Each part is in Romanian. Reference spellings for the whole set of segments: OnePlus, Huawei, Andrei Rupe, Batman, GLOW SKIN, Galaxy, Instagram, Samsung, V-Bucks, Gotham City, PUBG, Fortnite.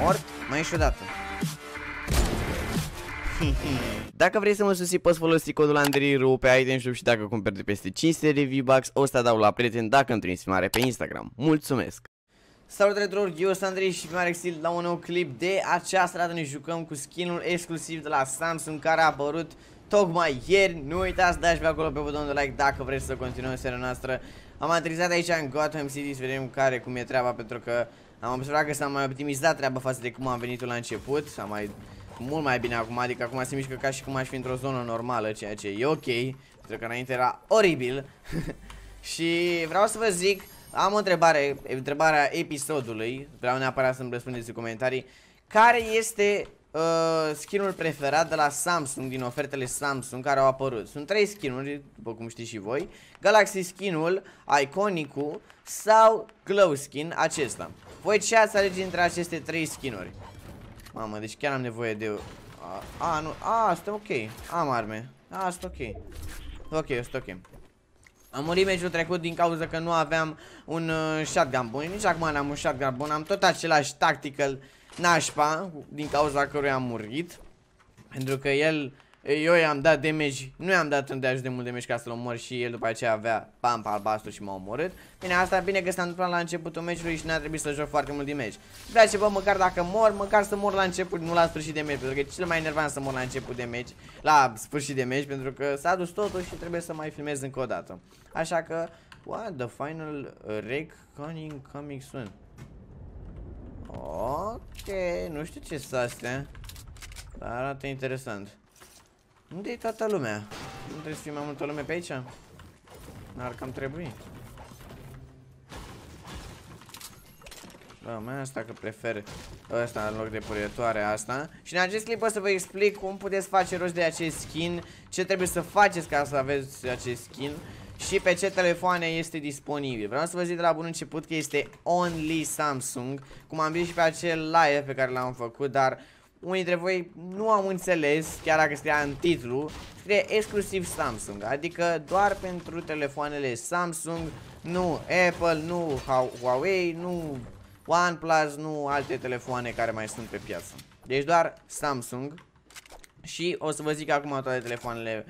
Mort? Mai ieși odată. Dacă vrei să mă susții, poți folosi codul Andrei Rupe pe item shop și dacă cumperi de peste 500 de V-Bucks, o să dau la prieten dacă îmi trimiți filmare pe Instagram. Mulțumesc! Salut retror, eu sunt Andrei și mi-am regăsit la un nou clip. De această dată ne jucăm cu skinul exclusiv de la Samsung care a apărut tocmai ieri. Nu uitați, dați pe acolo pe butonul de like dacă vreți să continuăm seria noastră. Am aterizat aici în Gotham City să vedem cum e treaba, pentru că am observat că s-a mai optimizat treaba față de cum am venit la început. S-a mai... mult mai bine acum, adică acum se mișcă ca și cum aș fi într-o zonă normală, ceea ce e ok, pentru că înainte era oribil. Și vreau să vă zic, am o întrebare, întrebarea episodului, vreau neapărat să-mi răspundeți în comentarii. Care este skinul preferat de la Samsung, din ofertele Samsung care au apărut? Sunt 3 skinuri, după cum știți și voi. Galaxy skinul, Iconicul sau Glow skin acesta. Voi ce ați alege dintre aceste 3 skinuri? Mamă, deci chiar am nevoie de... asta ok. Am arme. Asta ok. Asta ok. Am murit meciul trecut din cauza că nu aveam un shotgun bun. Nici acum n-am un shotgun bun. Am tot același tactical nașpa, din cauza căruia am murit. Pentru că el... eu i-am dat damage. Nu i-am dat îndeajuns de mult damage ca să-l omor și el după aceea avea pump albastru și m-a omorât. Bine, asta e bine că s-a întâmplat la începutul meciului și n-a trebuit să joc foarte mult din meci. Vreau ceva, măcar dacă mor, măcar să mor la început, nu la sfârșit de meci, pentru că e cel mai enervant să mor la început de meci, la sfârșit de meci, pentru că s-a dus totul și trebuie să mai filmez încă o dată. Așa că, what the final rec coming soon. Ok, nu știu ce sunt astea, dar arată interesant. Unde e toată lumea? Nu trebuie să fie mai multă lume pe aici? N-ar cam trebui. Bă, mai asta că prefer ăsta în loc de purgătoare asta. Și în acest clip o să vă explic cum puteți face rost de acest skin, ce trebuie să faceți ca să aveți acest skin și pe ce telefoane este disponibil. Vreau să vă zic de la bun început că este only Samsung, cum am zis și pe acel live pe care l-am făcut, dar... unii dintre voi nu am înțeles, chiar dacă scria în titlu, scrie exclusiv Samsung, adică doar pentru telefoanele Samsung, nu Apple, nu Huawei, nu OnePlus, nu alte telefoane care mai sunt pe piață. Deci doar Samsung. Și o să vă zic acum toate telefoanele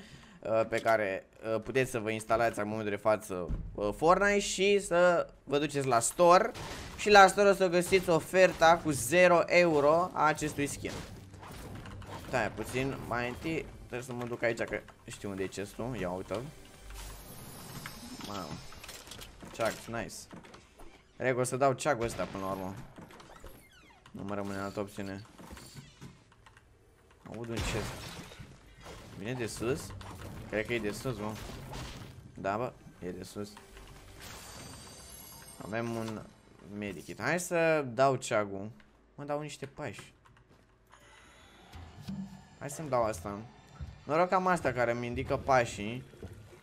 pe care puteți să vă instalați în momentul de față Fortnite și să vă duceți la store. Și la store o să găsiți oferta cu 0 euro a acestui skin. Stai puțin, mai întâi trebuie să mă duc aici că știu unde e chestul, ia uite-l. Mamă, chuck, nice. Cred că o să dau chuck-ul ăsta până la urmă. Nu mă rămâne altă opțiune. Aud un chest. Vine de sus? Cred că e de sus, mă. Da, bă, e de sus. Avem un... medikit. Hai să dau ceagul. Mă dau niște pași. Hai să-mi dau asta. Noroc am asta care mi indică pașii.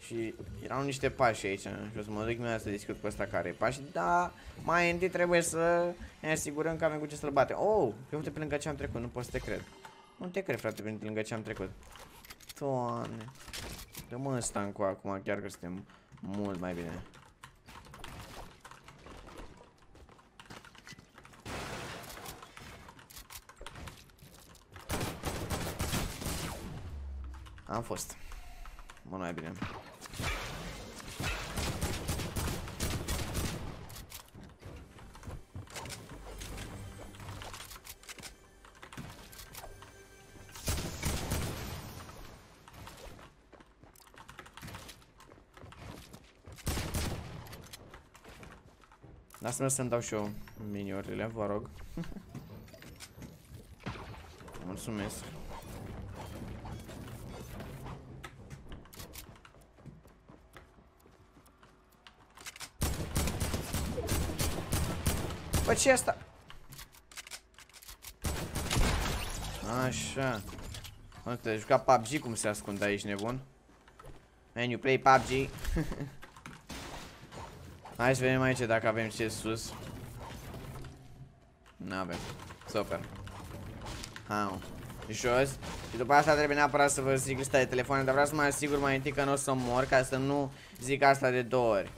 Și erau niște pași aici. Și o să mă duc mea să discut cu asta care e pași. Dar mai întâi trebuie să ne asigurăm că avem cu ce să-l bate. Oh, eu uite pe lângă ce am trecut, nu pot să te cred. Nu te cred, frate, pe lângă ce am trecut. Doamne. Dă-mă ăsta încă acum, chiar că suntem mult mai bine. Am fost. Mă, nu e bine. Lasă-mă să-mi dau și eu miniorile, vă rog. Mulțumesc. Bă, ce-i asta? Așa. Mă, te-ai jucat PUBG, cum se ascunde aici, nebun? Man, you play PUBG. Hai să vedem aici dacă avem ce sus. N-avem. Super. Hau. Jos. Și după asta trebuie neapărat să vă zic lista de telefoane, dar vreau să mă asigur mai întâi că nu o să mor, ca să nu zic asta de 2 ori.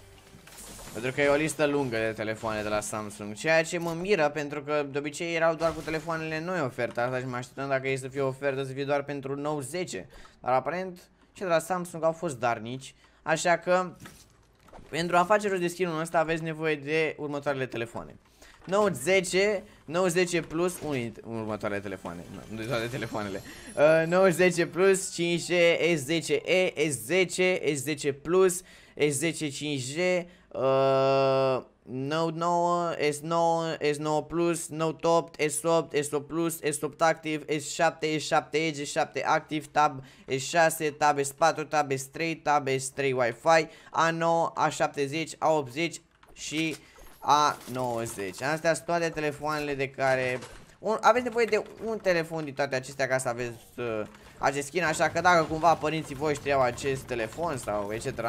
Pentru că e o listă lungă de telefoane de la Samsung, ceea ce mă miră, pentru că de obicei erau doar cu telefoanele noi oferta asta și mă așteptam dacă e să fie ofertă să fie doar pentru Note 10. Dar aparent cei de la Samsung au fost darnici, așa că pentru a face rost de skin-ul ăsta aveți nevoie de următoarele telefoane. Note 10, Note 10 Plus, următoarele telefoane, nu toate telefoanele. Note 10 Plus, 5G, S10e, S10, S10 Plus, S10 5G, Note 9, S9, S9 Plus, Note 8, S8, S8 Plus, S8 Active, S7, S7 Edge, S7 Active, Tab S6, Tab S4, Tab S3, Tab S3 Wi-Fi, A9, A70, A80 și A90. Astea sunt toate telefoanele de care aveți nevoie de un telefon din toate acestea ca să aveți acest skin. Așa că dacă cumva părinții voștri au acest telefon sau etc,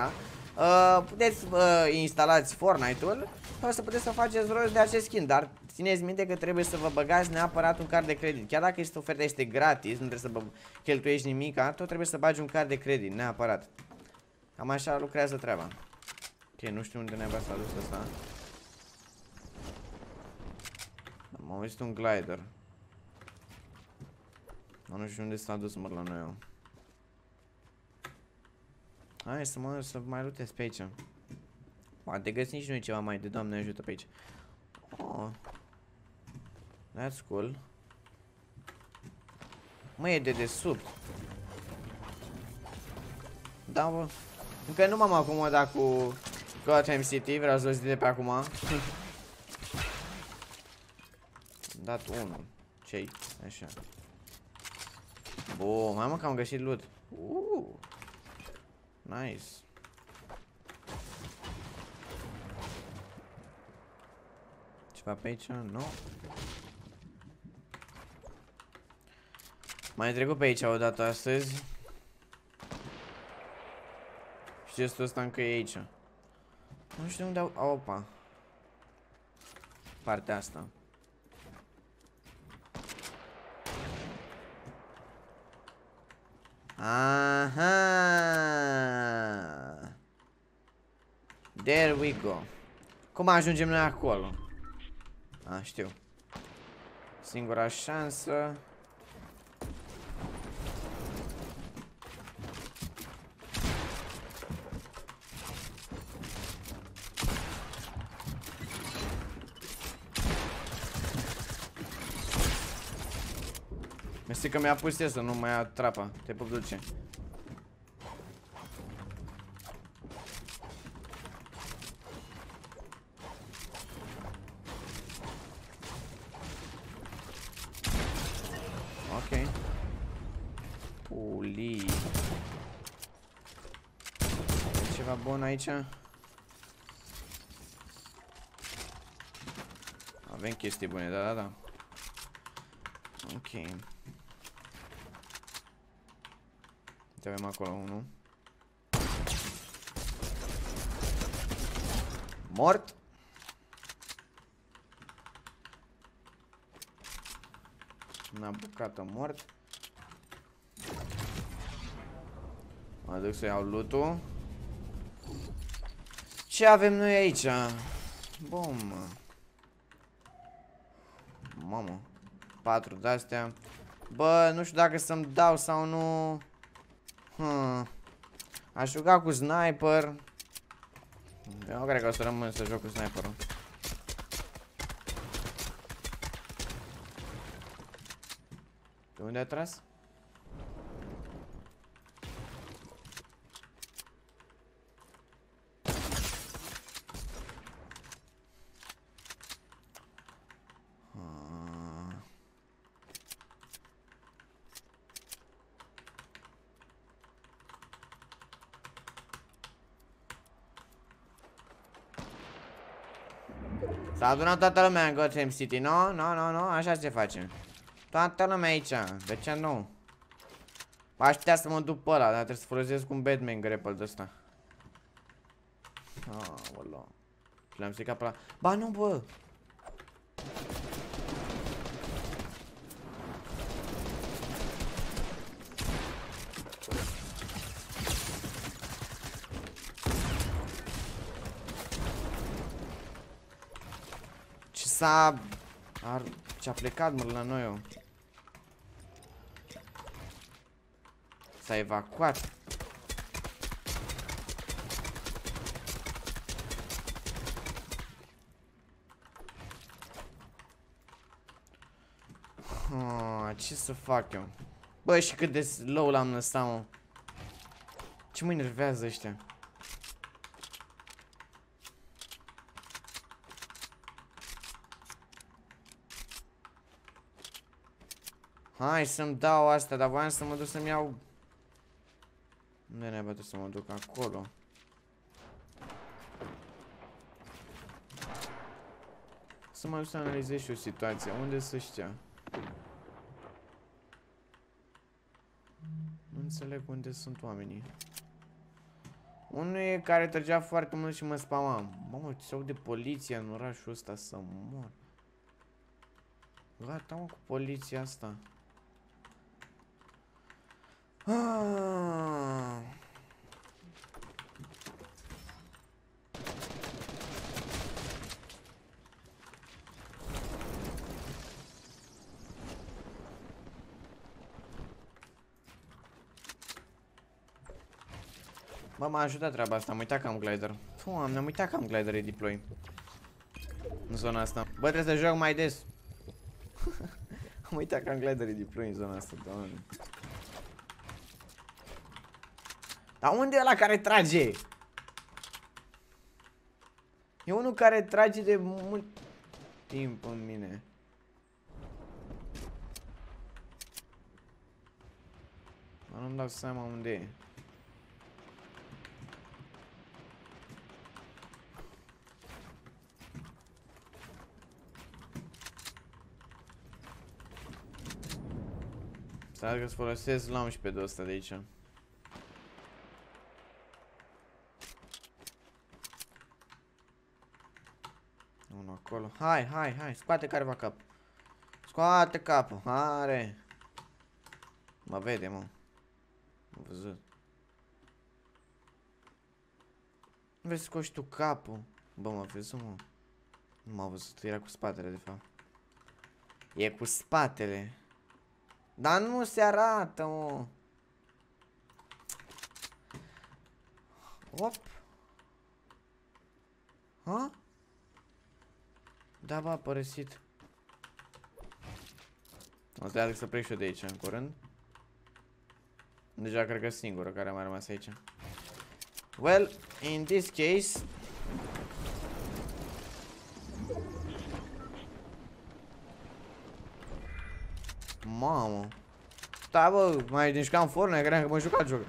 puteți instalați Fortnite-ul ca să puteți să faceți rost de acest skin. Dar țineți minte că trebuie să vă băgați neapărat un card de credit. Chiar dacă este oferta este gratis, nu trebuie să vă cheltuiești nimica, tot trebuie să bagi un card de credit, neapărat. Cam așa lucrează treaba. Ok, nu știu unde ne-a dus asta. Am auzit un glider. Nu știu unde s-a dus, mă, la noi eu. Hai să mă mai lutez pe aici. Poate găsim nici noi ceva mai de Doamne ajută pe aici. Oh. That's cool. Mă, e de desubt. Da, bă. Încă nu m-am acomodat cu Gotham City, vreau să o zic de pe acum. Dat 1. Ce-i? Așa. Bun, mamă că am găsit loot. Nice. Ceva pe aici? Nu. Mai trecut pe aici odată astăzi. Și gestul ăsta încă e aici. Nu știu unde au... Opa. Partea asta. Aha. There we go. Cum ajungem noi acolo? A, știu. Singura șansă. Mersi că mi-a pus să nu mai ia trapa. Te pup duce. Ok. Puli. E ceva bun aici? Avem chestii bune, da, da, da. Ok. Avem acolo unul. Mort. Una bucată mort. Mă duc să iau loot-ul. Ce avem noi aici? Bum. Mamă. 4 de-astea. Bă, nu știu dacă să-mi dau sau nu. Aș juca cu sniper. Eu cred că o să rămân să joc cu sniperul. De unde a tras? S-a adunat toată lumea în Gotham City, nu? Nu, așa se face. Toată lumea aici, de ce nu? M-aș putea să mă duc pe ăla, dar trebuie să folosesc un Batman grapple de ăsta. Aoleu. Le-am stricat pe ăla. Ba nu, bă! S-a... Ce-a plecat, mă, la noi, eu. S-a evacuat. Oh, ce să fac eu? Bă, și cât de slow l-am lăsat, mă. Ce mă enervează ăștia? Hai să-mi dau asta, dar voiam să mă duc să-mi iau... Nu e neapărat să mă duc acolo. Să mă duc să analizez și o situație. Unde să știa? Nu înțeleg unde sunt oamenii. Unul e care trăgea foarte mult și mă spamam. Mamă, ce s-au de poliție în orașul ăsta, să mor. Gata, mă, cu poliția asta. Ah. Bă, m-a ajutat treaba asta, am uitat că am glider. Doamne, am uitat că am glider de deploy în zona asta. Bă, trebuie să joc mai des. Am uitat că am glider de deploy în zona asta, doamne. Dar unde e ăla care trage? E unul care trage de mult timp în mine. Dar nu-mi dau seama unde e. Stai că-ți folosesc l-am și pe de ăsta de aici. Unul acolo. Hai, hai, hai, scoate careva capul. Scoate capul, are. Mă vede, mă. M-a văzut. Nu vrei să scoși tu capul? Bă, m-a văzut, mă. Nu m-a văzut, era cu spatele, de fapt. E cu spatele. Dar nu se arată, mă. Op. Ha? Da, bă, a părăsit. O să trebuie să plec și eu de aici, în curând. Deja cred că singură care m-a rămas aici. Well, in this case... Mamă. Da, bă, mai jucam Fortnite, credeam că mă jucat jocul.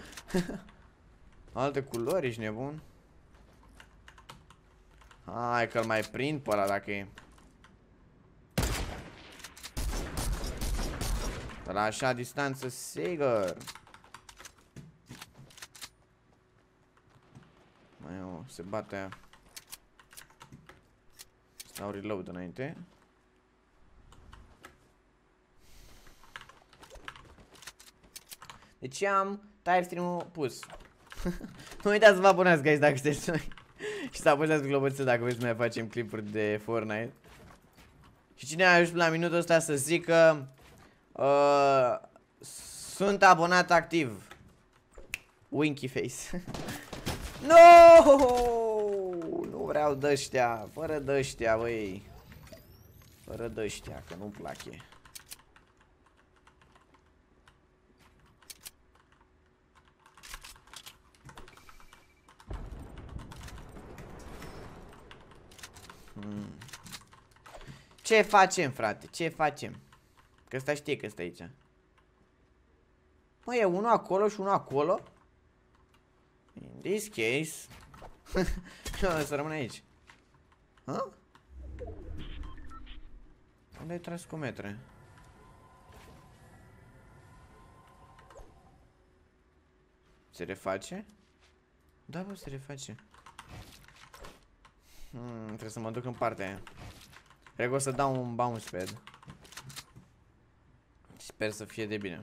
Alte culori, ești nebun. Hai că-l mai prind pe ăla dacă e. Dar la așa distanță, sigur. Mai eu, se bate aia. Stau reload înainte. Deci am time stream-ul pus. Nu uitați să vă abonați, guys, dacă sunteți noi. Și să apăsați globuțul dacă vreți să mai facem clipuri de Fortnite. Și cine a ajuns la minutul ăsta să zică sunt abonat activ. Winky face. No! Nu vreau dăștia, fără dăștia, băi. Fără dăștia, că nu-mi place. Ce facem, frate? Ce facem? Că ăsta știe că ăsta e aici. Măi, e unul acolo și unul acolo? In this case... O să rămân aici. Ha? Unde ai tras cu metre? Se reface? Da, bă, se reface. Trebuie să mă duc în partea aia. Cred că o să dau un bounce pad. Sper să fie de bine.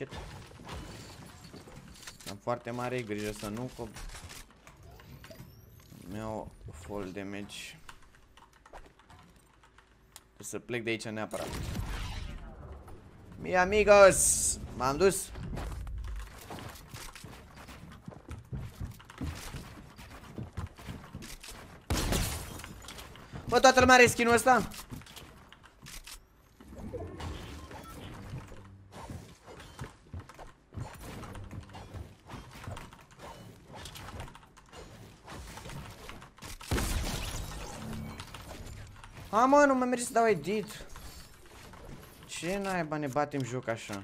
shit. Am foarte mare grijă să nu mi-au full damage. Trebuie să plec de aici neapărat. Mi amigos, m-am dus. Bă, toată lumea are skin-ul ăsta? Ha, mă, nu mă merge să dau edit. Ce naiba ne batem joc așa?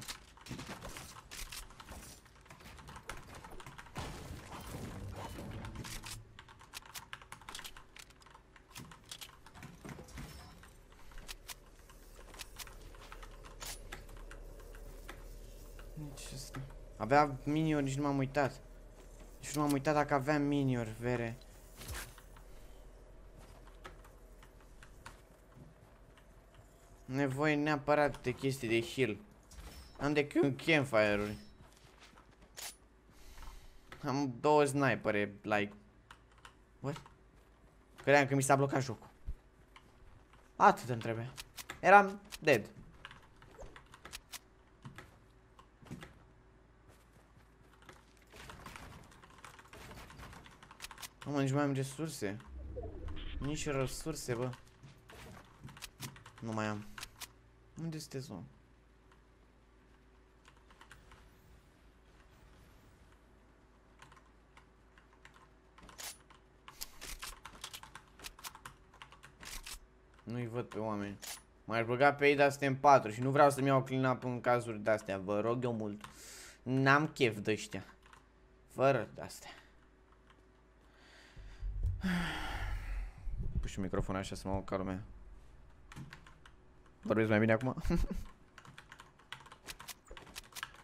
Avea miniori, nici nu m-am uitat. Nici nu m-am uitat dacă aveam miniori, vere. Nevoie neapărat de chestii de heal. Am de campfire-uri. Am două snipere, like. What? Credeam că mi s-a blocat jocul. Atât îmi trebuie. Eram dead. Mamă, nici mai am resurse. Nici resurse, bă. Nu mai am. Unde sunteți, om? Nu-i văd pe oameni. M-aș băga pe ei, dar suntem 4 și nu vreau să-mi iau clean up în cazuri de-astea. Vă rog eu mult. N-am chef de-ăștia. Fără de-astea. Pus și microfonul așa să mă aud ca lumea. Vorbesc mai bine acum?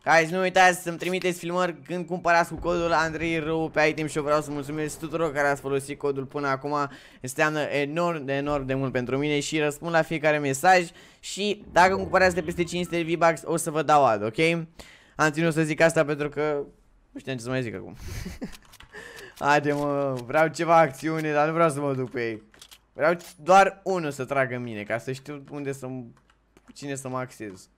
Hai, nu uitați să-mi trimiteți filmări când cumpărați cu codul Andrei Rupe pe item shop. Vreau să mulțumesc tuturor care ați folosit codul până acum. Înseamnă enorm, enorm de mult pentru mine și răspund la fiecare mesaj. Și dacă cumpărați de peste 500 de V-Bucks o să vă dau ad, ok? Am ținut să zic asta pentru că nu știam ce să mai zic acum. Haide, mă, vreau ceva acțiune, dar nu vreau să mă duc pe ei. Vreau doar unul să tragă în mine, ca să știu unde să... cine să mă axez.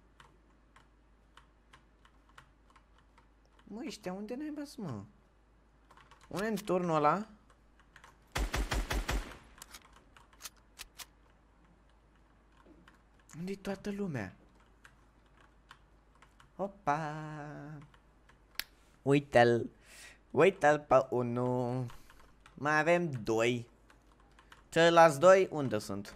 Mă, ăștia, unde n-ai bas, mă? Unde în turnul ăla? Unde-i toată lumea? Opa! Uite-l! Uite-l pe unul. Mai avem 2. Ceilalți 2 unde sunt?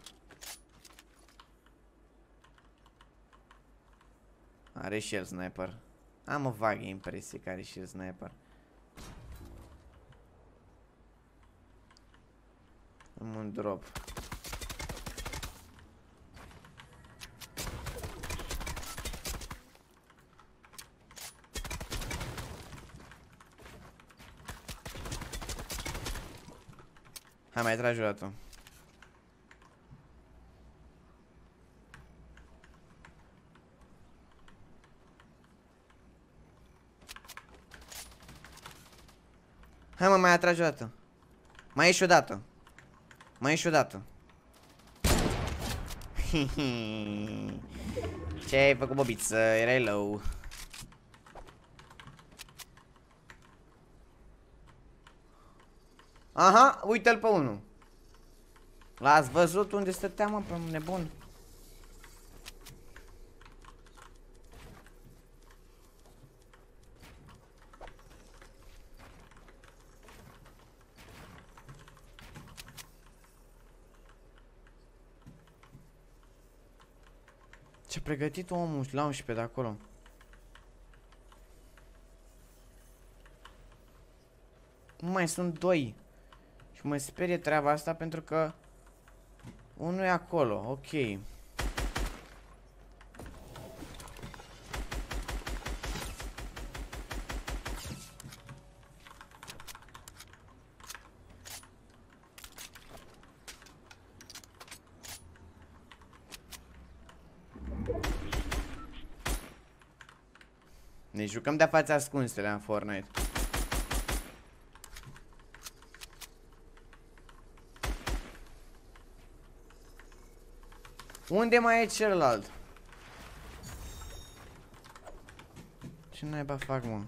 Are și el sniper. Am o vagă impresie că are și el sniper. Am un drop. Hai, mai tragi o dată. Hai, mă, mai atragi o dată. Mai ieși o dată. Mai ieși o dată. Ce ai făcut, bobiță? Erai low. Aha, uite-l pe unul. L-ați văzut unde stăteam, mă, pe nebun? Ce pregătit omul, l-am și pe de acolo. Nu mai sunt 2. Și mă sperie treaba asta pentru că unul e acolo, ok. Ne jucăm de-a față ascunse la Fortnite. Unde mai e celălalt? Ce naiba fac, mă?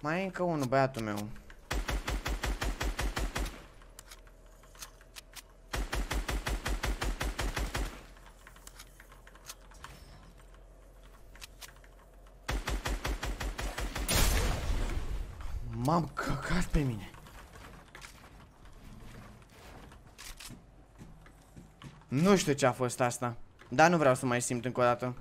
Mai e încă unul, băiatul meu. M-am căcat pe mine. Nu știu ce a fost asta, dar nu vreau să mai simt încă o dată.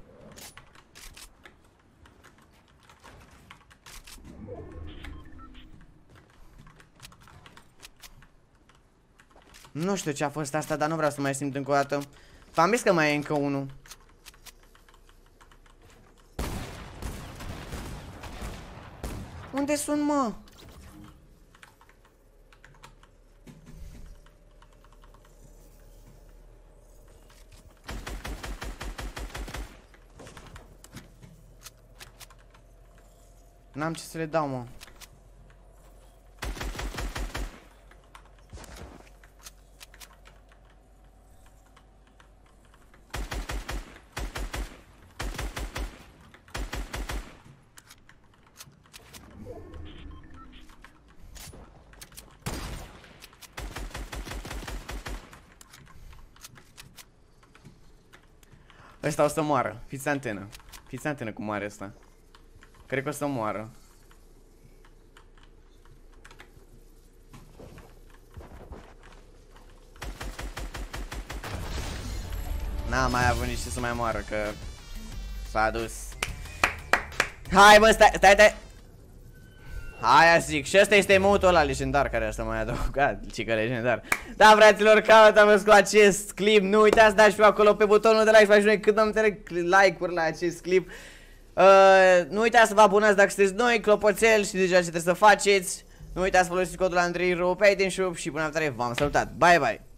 Nu știu ce a fost asta, dar nu vreau să mai simt încă o dată. V-am zis că mai e încă unul. Unde sunt, mă? N-am ce să le dau, mă. Ăsta o să moară. Fiți antenă. Fiți antenă cum are ăsta. Cred că o să moară. N-am mai avut nici ce să mai moară, că s-a dus. Hai, bă, stai. Aia zic, și ăsta este emote-ul ăla legendar care asta mai adăugat, cică legendar. Da, fraților, cam am văzut cu acest clip. Nu uitați, dați pe acolo pe butonul de like, să ajungem cât am like-uri la acest clip. Nu uitați să vă abonați dacă sunteți noi, clopoțel, și deja ce trebuie să faceți. Nu uitați să folosiți codul Andrei Rupe din shop și până la viitoare, v-am salutat. Bye bye.